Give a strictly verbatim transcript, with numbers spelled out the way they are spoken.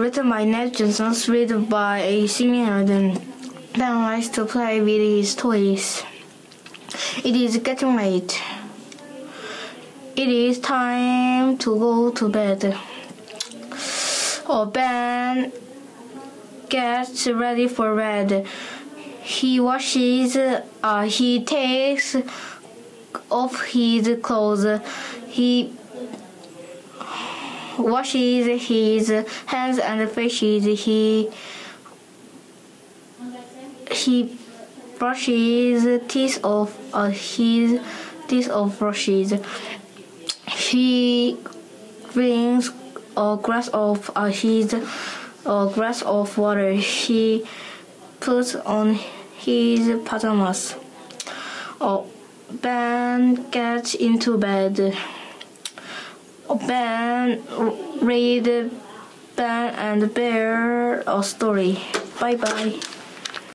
written by Ned Johnson, read by a senior, then Ben likes to play with his toys. It is getting late. It is time to go to bed. Oh, Ben gets ready for bed. He washes, uh, he takes off his clothes. He washes his hands and faces. He he brushes teeth off uh, his teeth off brushes. He brings a uh, glass of uh, his a uh, glass of water. He puts on his pajamas. Oh, Ben gets into bed. Ben read Ben and Bear a story. Bye bye.